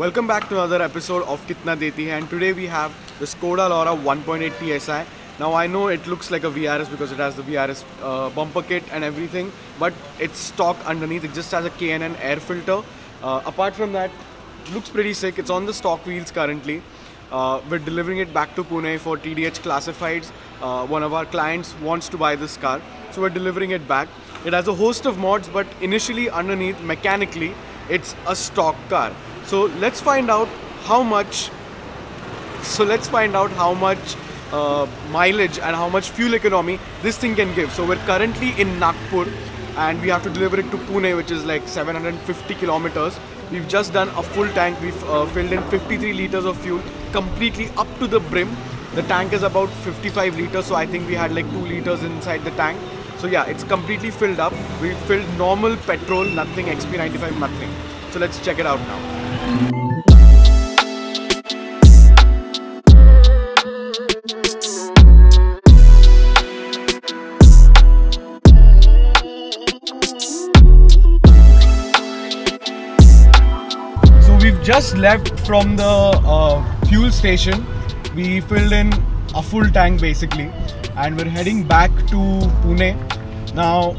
Welcome back to another episode of Kitna Deti Hai, and today we have the Skoda Laura 1.8 TSI. Now I know it looks like a VRS because it has the VRS bumper kit and everything, but it's stock underneath. It just has a K&N air filter. Apart from that, it looks pretty sick. It's on the stock wheels currently. We're delivering it back to Pune for TDH Classifieds. One of our clients wants to buy this car, so we're delivering it back. It has a host of mods, but initially underneath, mechanically, it's a stock car. So let's find out how much mileage and how much fuel economy this thing can give. So we're currently in Nagpur and we have to deliver it to Pune, which is like 750 kilometers. We've just done a full tank. We've filled in 53 liters of fuel, completely up to the brim. The tank is about 55 liters, so I think we had like 2 liters inside the tank. So yeah, it's completely filled up. We filled normal petrol, nothing XP95, nothing. So let's check it out now. Just left from the fuel station. We filled in a full tank basically, and we're heading back to Pune. Now,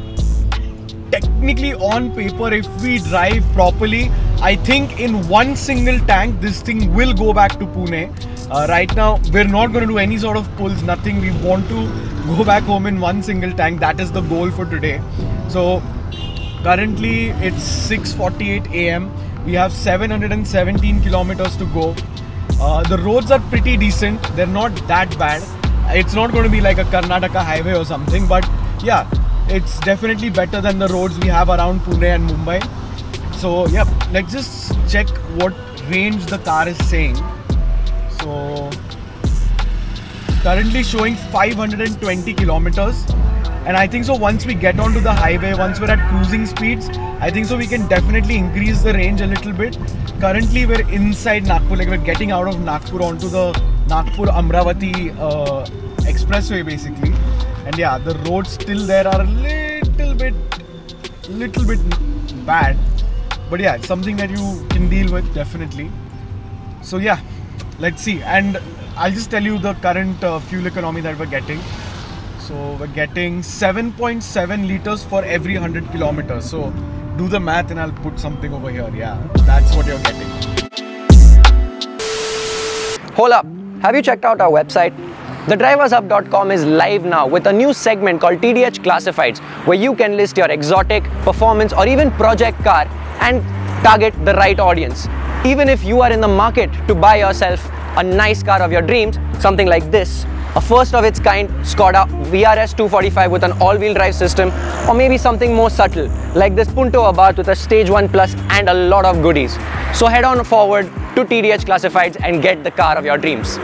technically on paper, if we drive properly, I think in one single tank, this thing will go back to Pune. Right now, we're not going to do any sort of pulls, nothing. We want to go back home in one single tank. That is the goal for today. So currently it's 6:48 AM. We have 717 kilometers to go. The roads are pretty decent. They're not that bad. It's not going to be like a Karnataka highway or something, but yeah, it's definitely better than the roads we have around Pune and Mumbai. So yeah, let's just check what range the car is saying. So currently showing 520 kilometers. And I think so once we get onto the highway, once we're at cruising speeds, I think so we can definitely increase the range a little bit. Currently we're inside Nagpur, like we're getting out of Nagpur onto the Nagpur-Amravati expressway basically. And yeah, the roads still there are a little bit bad. But yeah, it's something that you can deal with definitely. So yeah, let's see. And I'll just tell you the current fuel economy that we're getting. So we're getting 7.7 liters for every 100 kilometers. So do the math and I'll put something over here. Yeah, that's what you're getting. Hold up. Have you checked out our website? TheDriversHub.com is live now with a new segment called TDH Classifieds, where you can list your exotic, performance or even project car and target the right audience. Even if you are in the market to buy yourself a nice car of your dreams, something like this, a first of its kind Skoda VRS245 with an all-wheel drive system, or maybe something more subtle like this Punto Abarth with a stage 1 plus and a lot of goodies. So head on forward to TDH Classifieds and get the car of your dreams.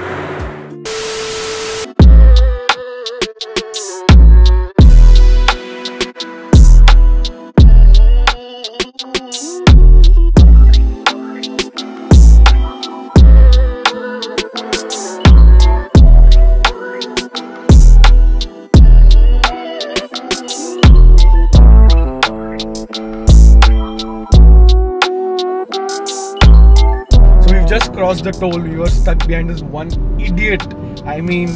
Crossed the toll, we were stuck behind this one idiot. I mean,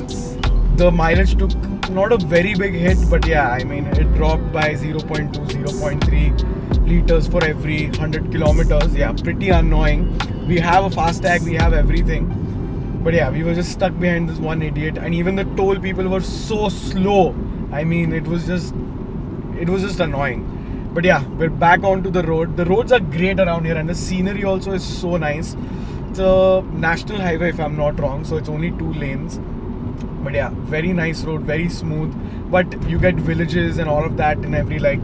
the mileage took not a very big hit, but yeah, I mean, it dropped by 0.2, 0.3 liters for every 100 kilometers. Yeah, pretty annoying. We have a FASTag, we have everything. But yeah, we were just stuck behind this one idiot, and even the toll people were so slow. I mean, it was just annoying. But yeah, we're back onto the road. The roads are great around here, and the scenery also is so nice. It's a national highway if I'm not wrong, so it's only 2 lanes. But yeah, very nice road, very smooth. But you get villages and all of that in every like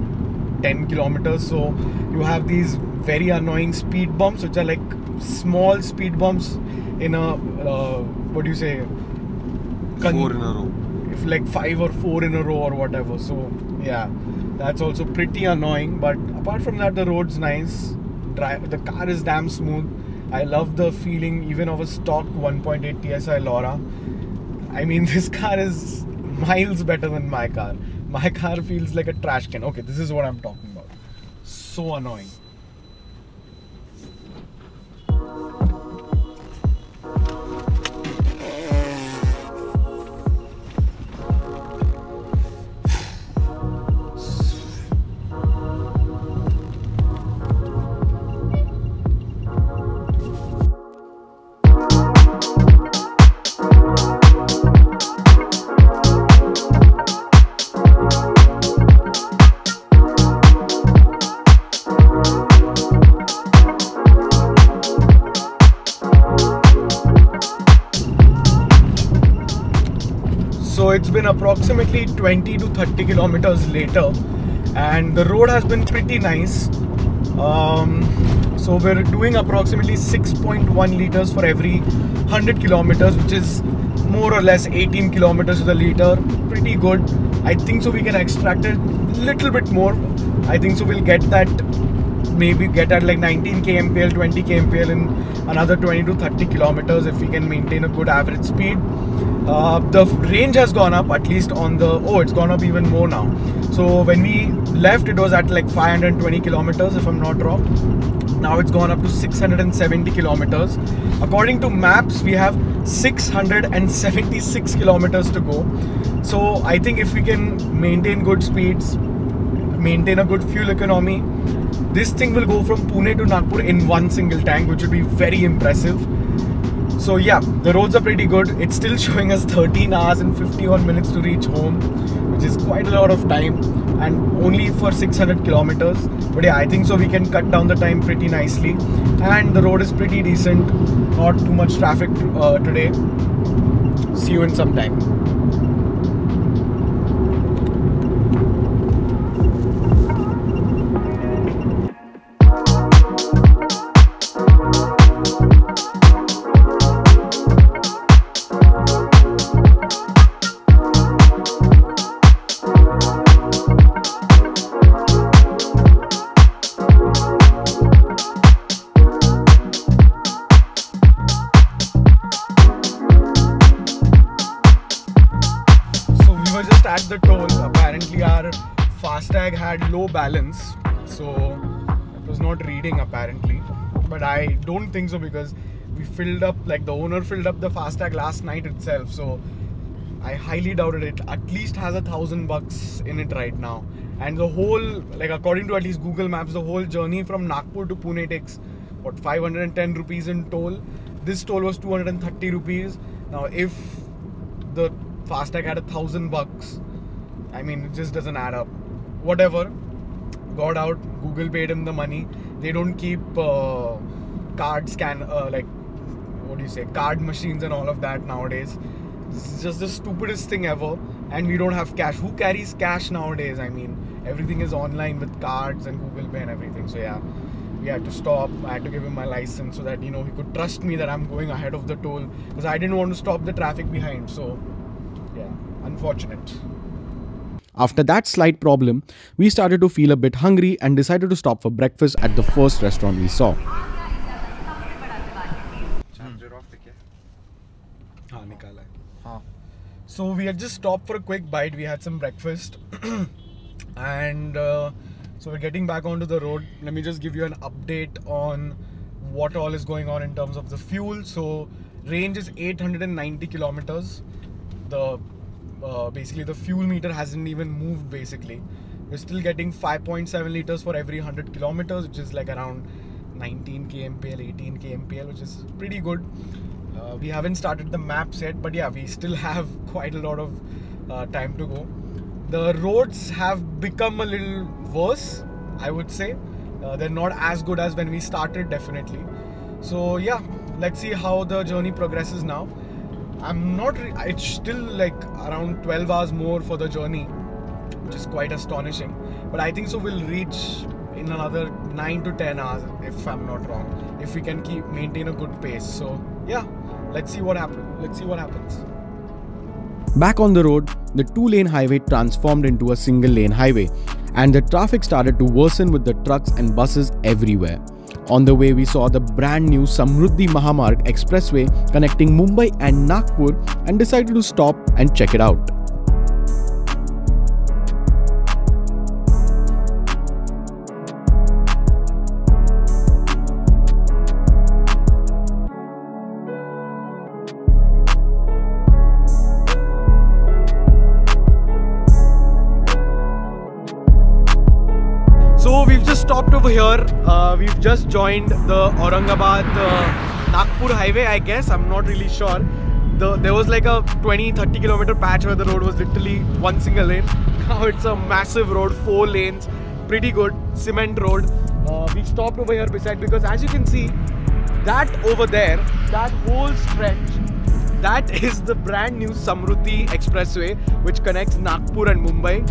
10 kilometers. So you have these very annoying speed bumps, which are like small speed bumps in a, what do you say? 4 in a row. If like 5 or 4 in a row or whatever. So yeah, that's also pretty annoying. But apart from that, the road's nice. The car is damn smooth. I love the feeling even of a stock 1.8 TSI Laura. I mean, this car is miles better than my car. My car feels like a trash can. Okay, this is what I'm talking about. So annoying. So it's been approximately 20 to 30 kilometers later, and the road has been pretty nice. So we're doing approximately 6.1 liters for every 100 kilometers, which is more or less 18 kilometers to the liter. Pretty good. I think so we can extract it a little bit more. I think so we'll get that, maybe get at like 19 kmpl, 20 kmpl in another 20 to 30 kilometers if we can maintain a good average speed. The range has gone up, at least on the, oh, it's gone up even more now. So when we left, it was at like 520 kilometers if I'm not wrong. Now it's gone up to 670 kilometers. According to maps, we have 676 kilometers to go. So I think if we can maintain good speeds, maintain a good fuel economy, this thing will go from Pune to Nagpur in one single tank, which would be very impressive. So yeah, the roads are pretty good. It's still showing us 13 hours and 51 minutes to reach home, which is quite a lot of time, and only for 600 kilometers. But yeah, I think so we can cut down the time pretty nicely, and the road is pretty decent. Not too much traffic today. See you in some time. The toll, apparently our FASTag had low balance, so it was not reading apparently, but I don't think so because we filled up, like the owner filled up the FASTag last night itself, so I highly doubted it. At least has $1,000 in it right now, and the whole, like according to at least Google Maps, the whole journey from Nagpur to Pune takes what, 510 rupees in toll. This toll was 230 rupees. Now if the FASTag had $1,000, I mean, it just doesn't add up. Whatever, got out. Google paid him the money. They don't keep card machines and all of that nowadays. This is just the stupidest thing ever. And we don't have cash. Who carries cash nowadays? I mean, everything is online with cards and Google Pay and everything. So yeah, we had to stop. I had to give him my license so that, you know, he could trust me that I'm going ahead of the toll, because I didn't want to stop the traffic behind. So yeah, unfortunate. After that slight problem, we started to feel a bit hungry and decided to stop for breakfast at the first restaurant we saw. So we had just stopped for a quick bite, we had some breakfast and so we're getting back onto the road. Let me just give you an update on what all is going on in terms of the fuel. So range is 890 kilometers. The basically the fuel meter hasn't even moved. Basically we're still getting 5.7 liters for every 100 kilometers, which is like around 19 kmpl 18 kmpl, which is pretty good. We haven't started the maps yet, but yeah, we still have quite a lot of time to go. The roads have become a little worse, I would say. They're not as good as when we started, definitely. So yeah, let's see how the journey progresses now. I'm not, it's still like around 12 hours more for the journey, which is quite astonishing, but I think so we'll reach in another 9 to 10 hours if I'm not wrong, if we can maintain a good pace. So yeah, let's see what happens. Back on the road, the two-lane highway transformed into a single-lane highway, and the traffic started to worsen with the trucks and buses everywhere. On the way, we saw the brand new Samruddhi Mahamarg Expressway connecting Mumbai and Nagpur, and decided to stop and check it out. So we've just stopped over here. We've just joined the Aurangabad-Nagpur highway, I guess. I'm not really sure. There was like a 20-30 kilometer patch where the road was literally one single lane. Now it's a massive road, 4 lanes, pretty good, cement road. We've stopped over here beside, because as you can see, that over there, that whole stretch That is the brand new Samruddhi Expressway, which connects Nagpur and Mumbai.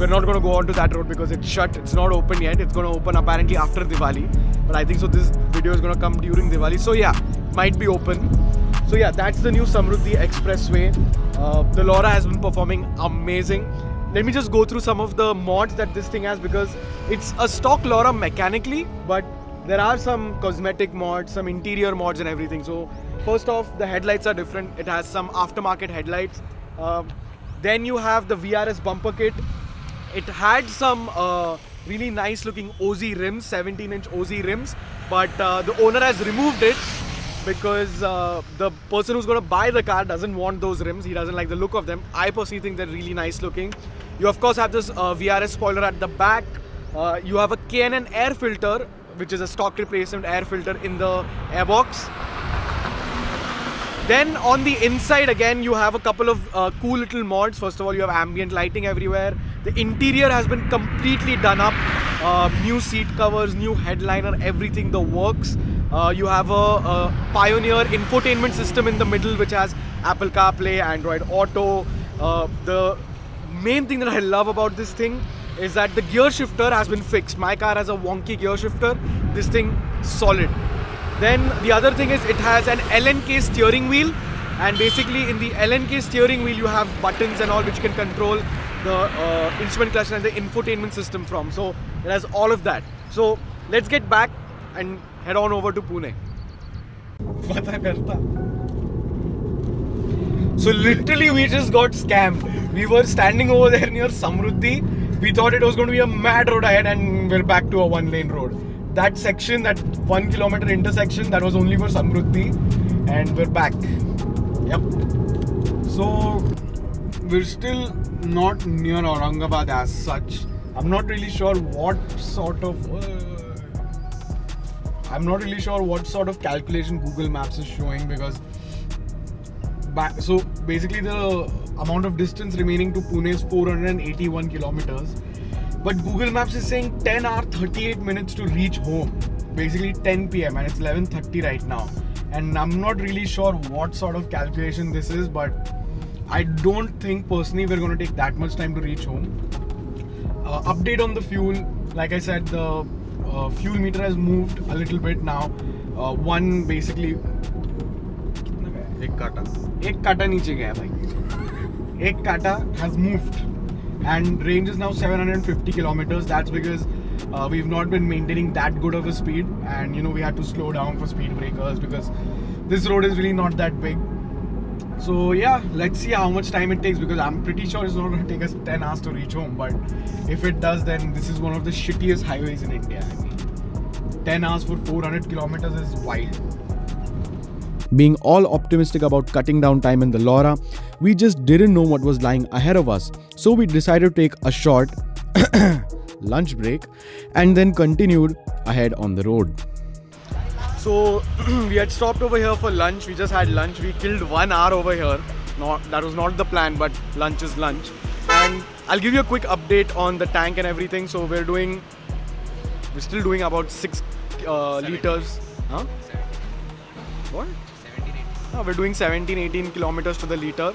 We're not going to go on to that road because it's shut. It's not open yet. It's going to open apparently after Diwali. But I think so this video is going to come during Diwali. So yeah, might be open. So yeah, that's the new Samruddhi Expressway. The Laura has been performing amazing. Let me just go through some of the mods that this thing has, because it's a stock Laura mechanically, but there are some cosmetic mods, some interior mods and everything. So first off, the headlights are different. It has some aftermarket headlights. Then you have the VRS bumper kit. It had some really nice looking OZ rims, 17-inch OZ rims, but the owner has removed it because the person who's going to buy the car doesn't want those rims. He doesn't like the look of them. I personally think they're really nice looking. You of course have this VRS spoiler at the back. You have a K&N air filter, which is a stock replacement air filter in the airbox. Then on the inside again, you have a couple of cool little mods. First of all, you have ambient lighting everywhere. The interior has been completely done up. New seat covers, new headliner, everything, the works. You have a Pioneer infotainment system in the middle, which has Apple CarPlay, Android Auto. The main thing that I love about this thing is that the gear shifter has been fixed. My car has a wonky gear shifter. This thing, solid. Then the other thing is it has an LNK steering wheel, and basically in the LNK steering wheel you have buttons and all which you can control the instrument cluster and the infotainment system from. So it has all of that. So let's get back and head on over to Pune. So literally we just got scammed. We were standing over there near Samruddhi. We thought it was going to be a mad road ahead, and we're back to a one-lane road. That section, that 1 kilometer intersection, that was only for Samruddhi, and we're back. Yep. So we're still not near Aurangabad as such. I'm not really sure what sort of calculation Google Maps is showing, because so basically the amount of distance remaining to Pune is 481 kilometers. But Google Maps is saying 10 hour 38 minutes to reach home, basically 10 p.m. and it's 11:30 right now. And I'm not really sure what sort of calculation this is, but I don't think personally we're going to take that much time to reach home. Update on the fuel, like I said, the fuel meter has moved a little bit now. One basically, ek kata niche gaya bhai. Ek kata has moved. And range is now 750 kilometers. That's because we've not been maintaining that good of a speed, and you know, we had to slow down for speed breakers because this road is really not that big. So yeah, let's see how much time it takes, because I'm pretty sure it's not going to take us 10 hours to reach home. But if it does, then this is one of the shittiest highways in India. I mean, 10 hours for 400 kilometers is wild. Being all optimistic about cutting down time in the Laura, we just didn't know what was lying ahead of us. So we decided to take a short lunch break and then continued ahead on the road. So we had stopped over here for lunch. We just had lunch. We killed 1 hour over here. That was not the plan, but lunch is lunch. And I'll give you a quick update on the tank and everything. So we're still doing about 6 liters. Huh? What? We're doing 17-18 kilometers to the liter.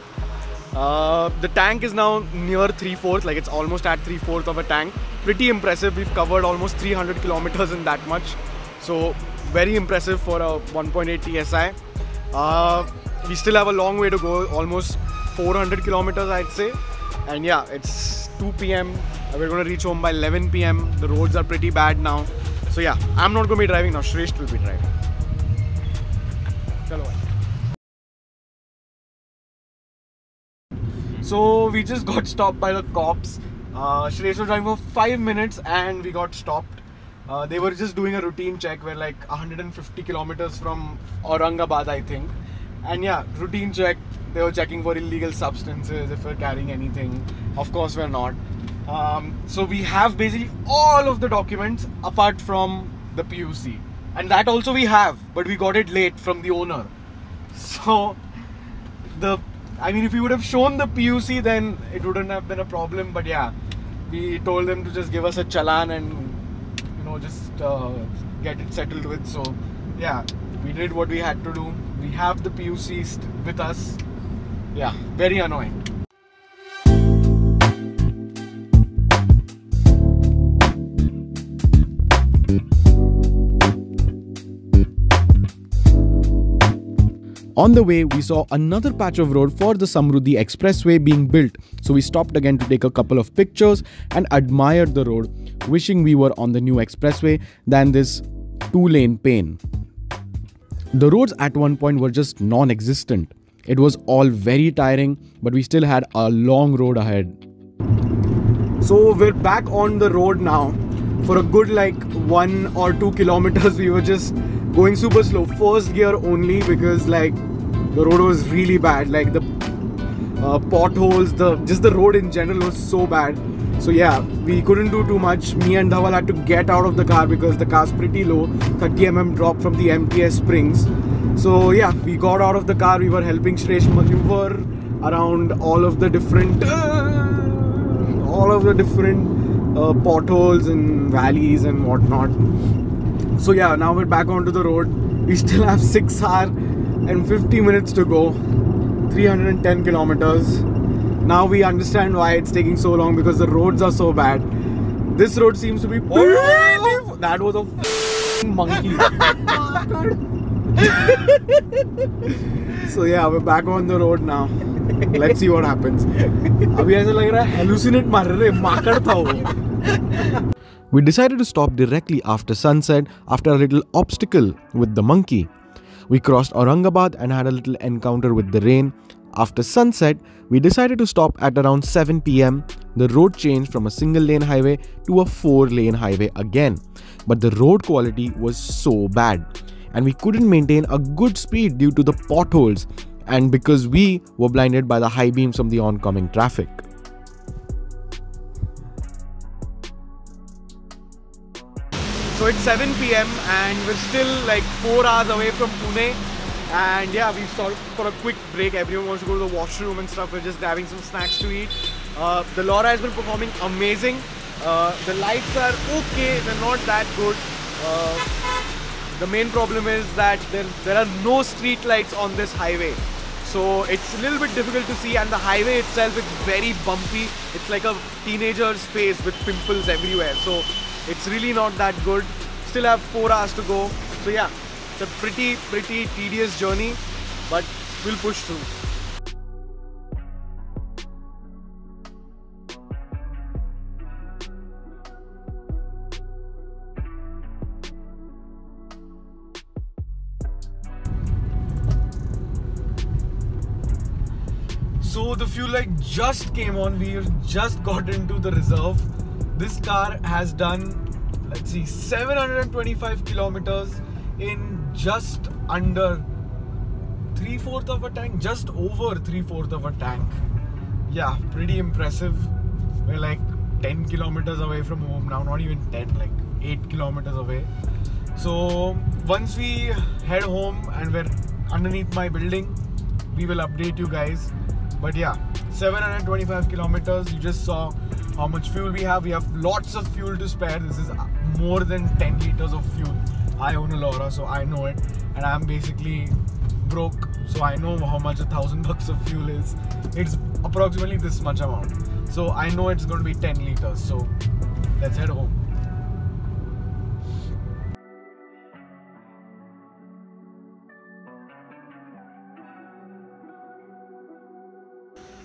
The tank is now near 3/4, like it's almost at 3/4 of a tank. Pretty impressive. We've covered almost 300 kilometers in that much. So very impressive for a 1.8 TSI. We still have a long way to go, almost 400 kilometers I'd say. And yeah, it's 2 p.m. We're going to reach home by 11 p.m. The roads are pretty bad now. So yeah, I'm not going to be driving now. Shresht will be driving. So we just got stopped by the cops. Shresht was driving for 5 minutes and we got stopped. They were just doing a routine check. We're like 150 kilometers from Aurangabad, I think. And yeah, routine check. They were checking for illegal substances, if we're carrying anything. Of course we're not. So we have basically all of the documents apart from the PUC. And that also we have, but we got it late from the owner. So if we would have shown the PUC, then it wouldn't have been a problem. But yeah, we told them to just give us a challan and, you know, just get it settled with. So yeah, We did what we had to do. We have the PUCs with us. Yeah, very annoying. On the way, we saw another patch of road for the Samruddhi Expressway being built, so we stopped again to take a couple of pictures and admired the road, wishing we were on the new expressway than this two-lane pain. The roads at one point were just non-existent. It was all very tiring, but we still had a long road ahead. So we're back on the road now. For a good like 1 or 2 kilometers, we were just going super slow, first gear only, because like the road was really bad, like the potholes, just the road in general was so bad. So yeah, we couldn't do too much. Me and Dhawal had to get out of the car because the car's pretty low, 30 mm drop from the MTS springs. So yeah, we got out of the car. We were helping Shresh maneuver around all of the different potholes and valleys and whatnot. So yeah, now we're back onto the road. We still have 6 hours and 50 minutes to go, 310 kilometers. Now we understand why it's taking so long, because the roads are so bad. This road seems to be... Oh, that was a f***ing monkey. So yeah, we're back on the road now. Let's see what happens. Abhi aisa lag raha hai, hallucinate maar rahe, maakad tha wo. We decided to stop directly after sunset after a little obstacle with the monkey. We crossed Aurangabad and had a little encounter with the rain. After sunset, we decided to stop at around 7 PM. The road changed from a single lane highway to a 4-lane highway again. But the road quality was so bad and we couldn't maintain a good speed due to the potholes and because we were blinded by the high beams from the oncoming traffic. So it's 7 PM and we're still like 4 hours away from Pune, and yeah, we stopped for a quick break. Everyone wants to go to the washroom and stuff. We're just grabbing some snacks to eat. The Laura has been performing amazing. The lights are okay, they're not that good. The main problem is that there are no street lights on this highway. So it's a little bit difficult to see, and the highway itself is very bumpy. It's like a teenager's face with pimples everywhere. So it's really not that good. Still have 4 hours to go. So yeah, it's a pretty tedious journey, but we'll push through. So the fuel light just came on. We just got into the reserve. This car has done, let's see, 725 kilometers in just under 3/4 of a tank, just over 3/4 of a tank. Yeah, pretty impressive. We're like 10 kilometers away from home now, not even 10, like 8 kilometers away. So once we head home and we're underneath my building, we will update you guys. But yeah, 725 kilometers, you just saw how much fuel we have. We have lots of fuel to spare. This is more than 10 liters of fuel. I own a Laura, so I know it, and I'm basically broke, so I know how much $1,000 of fuel is. It's approximately this much amount, so I know it's going to be 10 liters. So let's head home.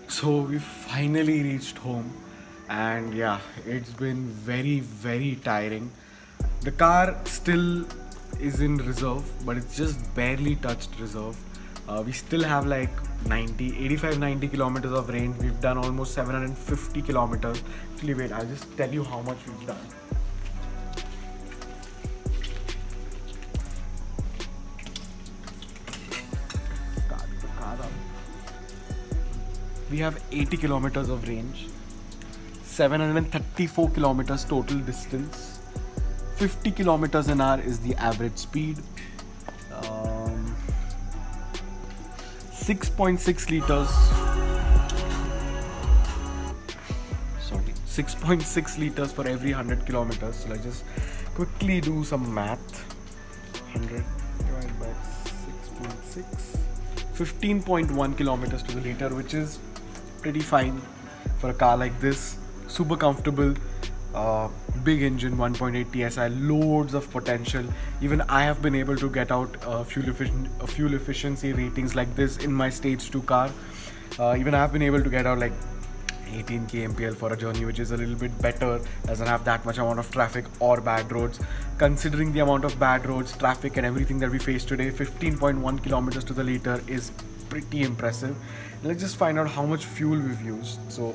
So we finally reached home. And yeah, it's been very tiring. The car still is in reserve, but it's just barely touched reserve. We still have like 85-90 kilometers of range. We've done almost 750 kilometers. Actually, wait, I'll just tell you how much we've done. We have 80 kilometers of range. 734 kilometers total distance. 50 kilometers an hour is the average speed. 6.6 liters. Sorry, 6.6 liters for every 100 kilometers. So I just quickly do some math. 100 divided by 15.1 kilometers to the liter, which is pretty fine for a car like this. Super comfortable, big engine, 1.8 TSI, loads of potential. Even I have been able to get out fuel efficiency ratings like this in my stage 2 car. Even I have been able to get out like 18 kmpl for a journey, which is a little bit better, doesn't have that much amount of traffic or bad roads. Considering the amount of bad roads, traffic and everything that we face today, 15.1 kilometers to the liter is pretty impressive. Let's just find out how much fuel we've used. So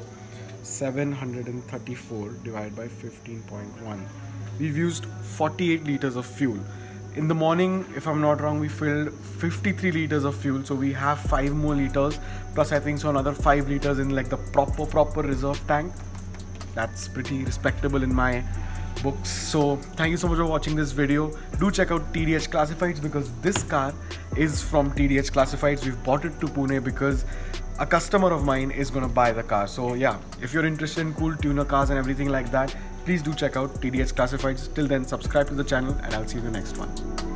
734 divided by 15.1, we've used 48 liters of fuel. In the morning, if I'm not wrong, we filled 53 liters of fuel, so we have 5 more liters, plus I think so another 5 liters in like the proper reserve tank. That's pretty respectable in my books. So thank you so much for watching this video. Do check out TDH Classifieds, because this car is from TDH Classifieds. We've bought it to Pune because a customer of mine is gonna buy the car. So yeah, if you're interested in cool tuner cars and everything like that, please do check out TDH Classifieds. Till then, subscribe to the channel and I'll see you in the next one.